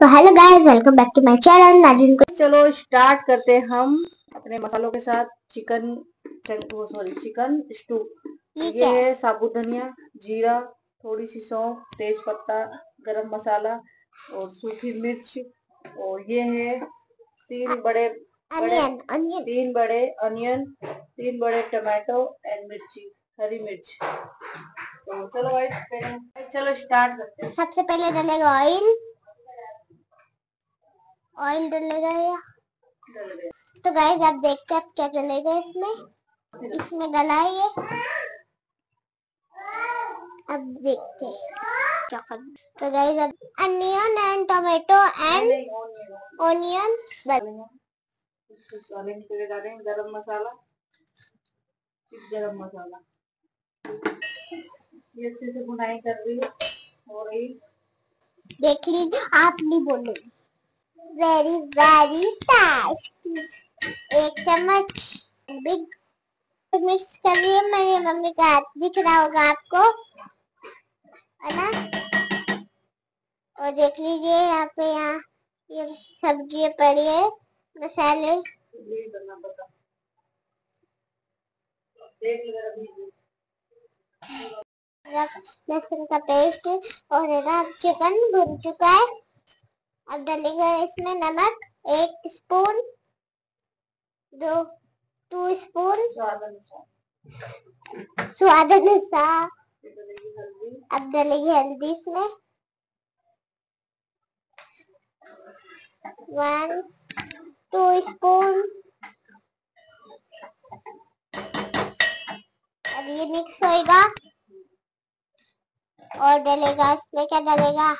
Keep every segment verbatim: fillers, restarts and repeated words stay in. तो hello guys, welcome back to my channel नाजिन को। चलो स्टार्ट करते हैं हम अपने मसालों के साथ चिकन सॉरी चिकन स्टू। ये है साबुत धनिया, जीरा, थोड़ी सी सौंफ, तेज पत्ता, गरम मसाला और सूखी मिर्च। और ये है तीन बड़े अनियन, अनियन तीन बड़े अनियन, तीन बड़े टमाटो एंड मिर्ची, हरी मिर्च। तो चलो गाइस चलो स्टार्ट करते हैं। सबसे पहले डालेगा ऑयल, ऑयल डालेगा या तो गाइस आप देखते हैं आप क्या डालेगा इसमें। इसमें डाला है ये, अब देखते क्या कर। तो गाइस अब onion and tomato and onion डालेंगे, गरम मसाला, गरम मसाला ये अच्छे से भुनाई कर रही है। और देख लीजिए आप नहीं बोले वेरी वेरी फास्ट। एक चम्मच बिग मिक्स कर रही है। मेरी मम्मी का हाथ दिख रहा होगा आपको, है ना। और देख लीजिए यहाँ पे, यहाँ ये सब्जी पड़ी है, मसाले लहसुन का पेस्ट। और है ना, चिकन भुन चुका है। अब डालेगा इसमें नमक एक स्पून, दो टू स्पून स्वाद अनुसार। अब डालेगी हल्दी इसमें, वन टू स्पून। अब ये मिक्स होएगा और डलेगा इसमें, क्या डलेगा।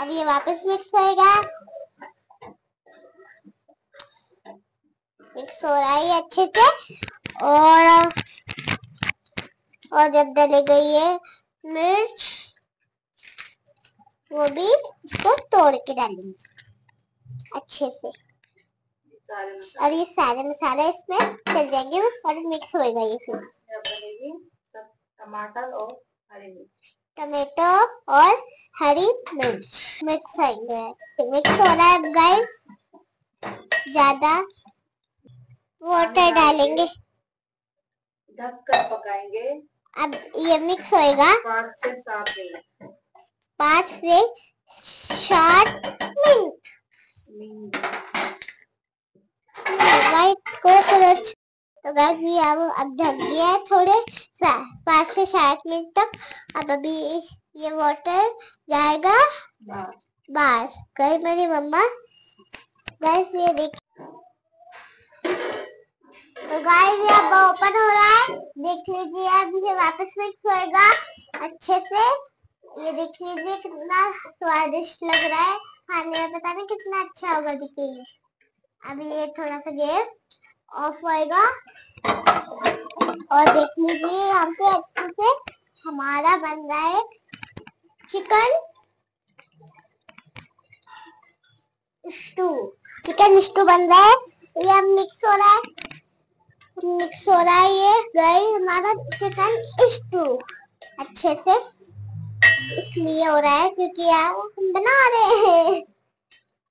अब ये वापस मिक्स होएगा, मिक्स हो रहा है अच्छे से। और और जब डलेगा ये मिर्च, वो भी इसको तोड़ के डालेंगे अच्छे से। और ये सारे मसाले इसमें चल जाएंगे और मिक्स होएगा ये। फिर टमाटर और हरी मिर्च, टमाटो और हरी मिर्च मिक्स होएंगे। मिक्स हो रहा है गाइस। ज्यादा वाटर डालेंगे, ढककर पकाएंगे। अब ये मिक्स होएगा पाँच से सात मिनट, पाँच से सात मिनट। तो गाइस ये अब अब ढक गया है थोड़े पाँच से सात मिनट तक। अब अभी ये वाटर जाएगा बाहर। गई मेरी मम्मा गाइस, ये देखिए। तो गाइस ये अब ओपन हो रहा है, देख लीजिए। अब ये वापस मिक्स होएगा अच्छे से। ये देख लीजिए कितना स्वादिष्ट लग रहा है खाने में, पता नहीं कितना अच्छा होगा दिखेगा। अब ये थोड़ा सा गैस ऑफ होएगा और देख लीजिए यहाँ पे अच्छे से हमारा बन रहा है चिकन स्टू। चिकन स्टू बन रहा है ये। अब मिक्स हो रहा है, मिक्स हो रहा है ये गाइस हमारा चिकन स्टू अच्छे से। इसलिए हो रहा है क्योंकि यार हम बना रहे हैं।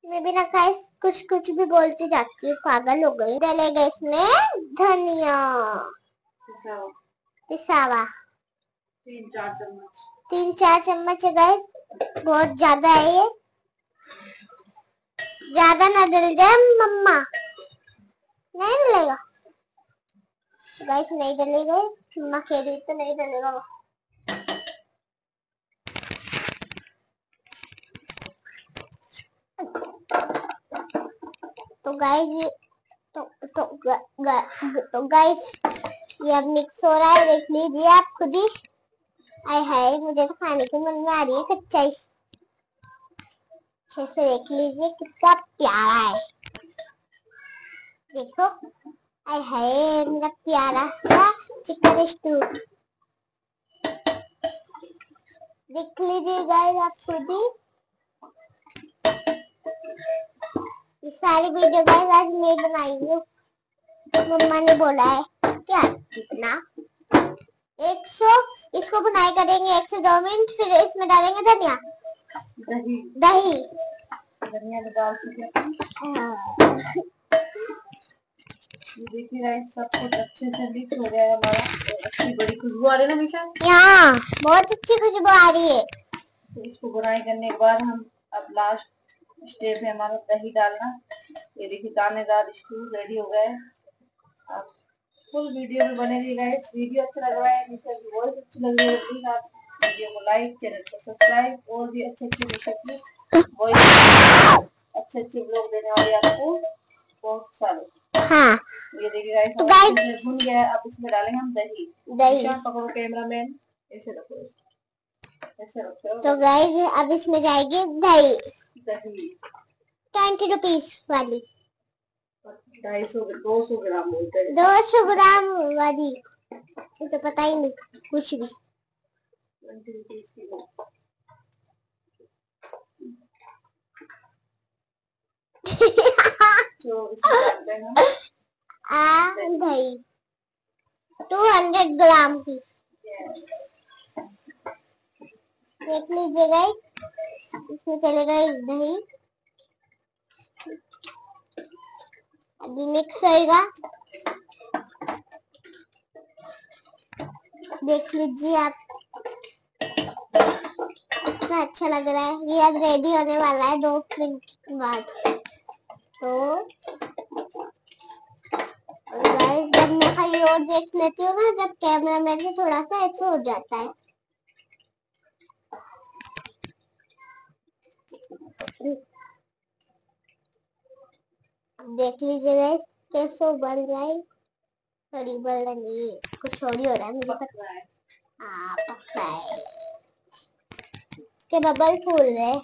मैं भी ना गाइस कुछ कुछ भी बोलती जाती हूँ, पागल हो गई। डालेगा इसमें धनिया, पिसावा, तीन चार चम्मच, तीन चार चम्मच है गाइस, बहुत ज्यादा है ये। ज्यादा ना डल जाए मम्मा, नहीं डलेगा गाइस, नहीं डलेगा। मम्मा कह रही तो नहीं डलेगा। तो गाइस तो तो गा, गा, तो गाइस ये अब मिक्स हो रहा है, देख लीजिए आप खुद ही। आय हाय, मुझे तो खाने की मन में आ रही है कच्चाई। अच्छे से देख लीजिए कितना प्यारा है, देखो। आय हाय मेरा प्यारा सा चिकन स्टू, देख लीजिए गाइस आप खुद ही। ये सारी वीडियो गाइस आज मैं बनाई हूँ, मम्मा ने बोला है क्या कितना एक सौ। इसको बनाई करेंगे एक सौ दो मिनट, फिर इसमें डालेंगे धनिया, दही, दही धनिया डाल चुके। देखिए गाइस सब कुछ अच्छे से मिक्स हो गया है हमारा। अच्छी बड़ी खुशबू आ रही है ना मिशा, यहाँ बहुत अच्छी खुशबू आ रही है। तो इसको बुनाई करने के बाद हम अब लास्ट स्टेप है हमारा दही डालना। ये देखिए दानेदार स्टू रेडी हो गए। आप फुल वीडियो में बने रहिए गाइस। वीडियो अच्छा लग रहा है, मिशा की वॉइस अच्छी लग रही है, प्लीज आप वीडियो को लाइक, चैनल को सब्सक्राइब। और भी अच्छे अच्छे मिशा की वॉइस अच्छे अच्छे ब्लॉग देने वाले आपको बहुत सारे। हाँ ये देखिए गाइस तो गाइस भून गया। अब इसमें डालेंगे हम दही। दही पकड़ो कैमरामैन, ऐसे रखो ऐसे रखो। तो गाइस अब इसमें जाएगी दही। दही ट्वेंटी रुपीस वाली, ढाई सौ दो सौ ग्राम बोलते हैं, दो सौ ग्राम वाली तो पता ही नहीं कुछ भी। ट्वेंटी रुपीस की जो इसमें डालते हैं आ दही दो सौ ग्राम की। देख लीजिए गाइस इसमें चले गए दही। अभी मिक्स होएगा, देख लीजिए आप कितना अच्छा लग रहा है। ये अब रेडी होने वाला है दो मिनट बाद। तो गाइस जब मैं कहीं और देख लेती हूँ ना, जब कैमरा मैन से थोड़ा सा ऐसे हो जाता है। देख लीजिए गाइस कैसे उबल रहा है। थोड़ी उबल रहा नहीं, कुछ और ही हो रहा है, मुझे पता है। हाँ पता है, इसके बबल फूल रहे हैं।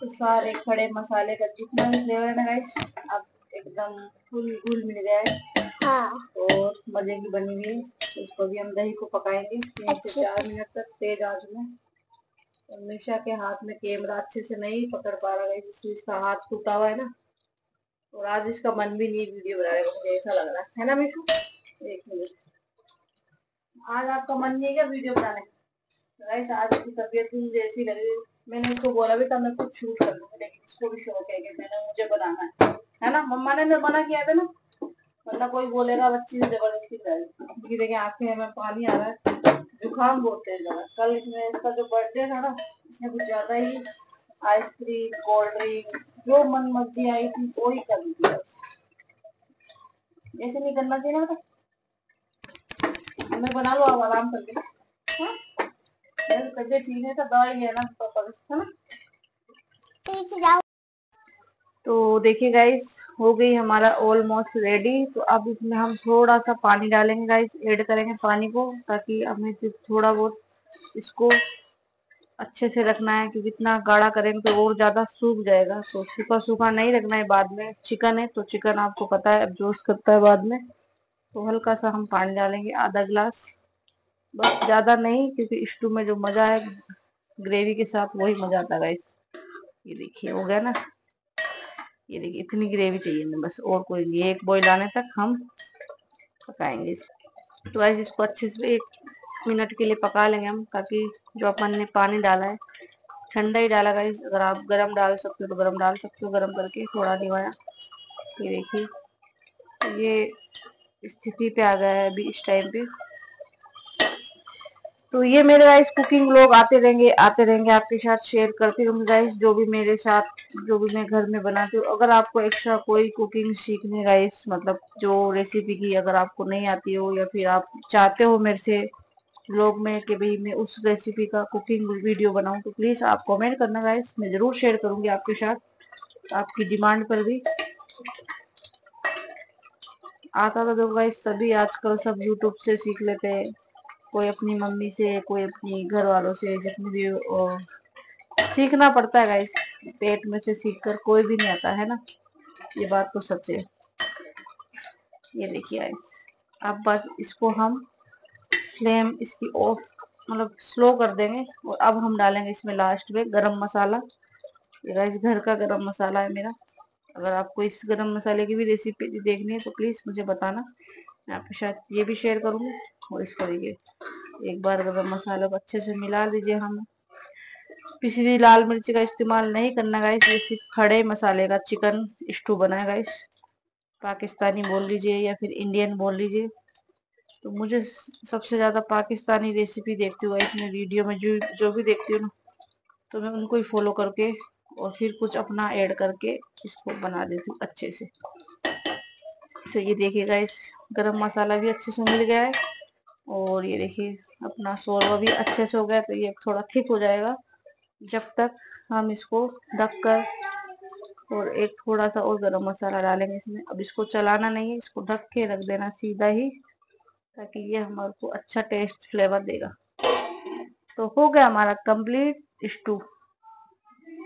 तो सारे खड़े मसाले का जितना भी फ्लेवर है ना गाइस अब एकदम फुल घुल मिल गया है। हाँ और मजे की बनी हुई है। तो इसको भी हम दही को पकाएंगे तीन से चार मिनट तक तेज आंच में। मिशा के हाथ में कैमरा अच्छे से नहीं पकड़ पा रहा है, इसलिए इसका हाथ टूटा हुआ है ना। और आज इसका मन भी नहीं वीडियो बनाने का, मुझे ऐसा लग रहा है ना मिशू। एक मिनट, आज आपका मन नहीं है क्या वीडियो बनाने का? गाइस आज इसकी तबीयत भी मुझे ऐसी लग रही है। मैंने इसको बोला भी था मैं कुछ शूट कर लूंगी, लेकिन इसको भी शौक है कि मैंने मुझे बनाना है, है ना। मम्मा ने मना किया था ना, वरना कोई बोलेगा बच्ची से जबरदस्ती करेगी। देखिए आंखें में पानी आ रहा है, जुकाम बहुत तेज लगा। कल इसमें इसका जो बर्थडे था ना, इसने कुछ ज्यादा ही आइसक्रीम, कोल्ड ड्रिंक, जो मन मर्जी आई थी वो ही कर दी। ऐसे नहीं करना चाहिए ना, मतलब मैं बना लो आप आराम करके। ठीक है तो दवाई लेना है ना। तो जाओ। तो देखिए गाइस हो गई हमारा ऑलमोस्ट रेडी। तो अब इसमें हम थोड़ा सा पानी डालेंगे गाइस, ऐड करेंगे पानी को, ताकि हमें थोड़ा बहुत इसको अच्छे से रखना है, क्योंकि इतना गाढ़ा करेंगे तो और ज्यादा सूख जाएगा। तो सूखा सूखा नहीं रखना है। बाद में चिकन है तो चिकन आपको पता है जोश करता है बाद में। तो हल्का सा हम पानी डालेंगे, आधा गिलास बस, ज्यादा नहीं, क्योंकि स्टू में जो मजा है ग्रेवी के साथ वही मजा आता है गाइस। ये देखिए हो गया ना, ये देखिए इतनी ग्रेवी चाहिए हमें बस, और कोई नहीं। एक बॉइल आने तक हम पकाएंगे इसको। तो गाइस इसको अच्छे से एक मिनट के लिए पका लेंगे हम, ताकि जो अपन ने पानी डाला है ठंडा ही डाला गाइस। अगर आप गर्म डाल सकते हो तो गर्म डाल सकते हो, गर्म करके थोड़ा निवाया। ये देखिए ये स्थिति पे आ गया है अभी इस टाइम पे। तो ये मेरे गाइस कुकिंग लोग आते रहेंगे आते रहेंगे आपके साथ शेयर करती रहूंगी गाइस, जो भी मेरे साथ जो भी मैं घर में बनाती हूँ। अगर आपको एक्स्ट्रा कोई कुकिंग सीखने गाइस, मतलब जो रेसिपी की अगर आपको नहीं आती हो, या फिर आप चाहते हो मेरे से ब्लॉग में कि भाई मैं उस रेसिपी का कुकिंग वीडियो बनाऊँ, तो प्लीज़ आप कॉमेंट करना गाइस, मैं ज़रूर शेयर करूँगी आपके साथ, आपकी डिमांड पर भी। आता तो देखो गाइस सभी आजकल सब यूट्यूब से सीख लेते हैं, कोई अपनी मम्मी से, कोई अपनी घर वालों से, जितने भी सीखना पड़ता है गाइस। पेट में से सीखकर कोई भी नहीं आता है ना, ये बात तो सच है। ये देखिए गाइस अब बस इसको हम फ्लेम इसकी ऑफ मतलब स्लो कर देंगे। और अब हम डालेंगे इसमें लास्ट में गरम मसाला। ये गाइस घर का गरम मसाला है मेरा। अगर आपको इस गरम मसाले की भी रेसिपी देखनी है तो प्लीज़ मुझे बताना, मैं आपके साथ ये भी शेयर करूँगी। और इसको देखिए एक बार गरम मसाला को अच्छे से मिला लीजिए हम। पिसी लाल मिर्ची का इस्तेमाल नहीं करना गाइस। ये सिर्फ खड़े मसाले का चिकन स्टू बनाया गाइस, पाकिस्तानी बोल लीजिए या फिर इंडियन बोल लीजिए। तो मुझे सबसे ज़्यादा पाकिस्तानी रेसिपी देखती हुआ इसमें वीडियो में जो जो भी देखती हूँ तो मैं उनको ही फॉलो करके और फिर कुछ अपना ऐड करके इसको बना देती हूँ अच्छे से। तो ये देखिए गाइस गरम मसाला भी अच्छे से मिल गया है और ये देखिए अपना शोरबा भी अच्छे से हो गया। तो ये थोड़ा थिक हो जाएगा जब तक हम इसको ढक कर और एक थोड़ा सा और गरम मसाला डालेंगे इसमें। अब इसको चलाना नहीं है, इसको ढक के रख देना सीधा ही, ताकि ये हमारे को अच्छा टेस्ट फ्लेवर देगा। तो हो गया हमारा कंप्लीट स्टू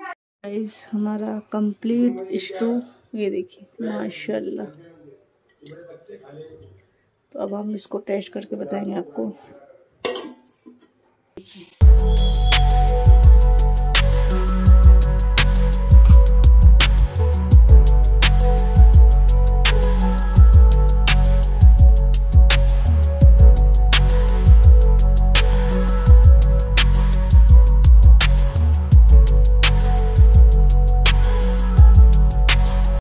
गाइस, हमारा कंप्लीट स्टू। ये देखिए माशाल्लाह। तो अब हम इसको टेस्ट करके बताएंगे आपको।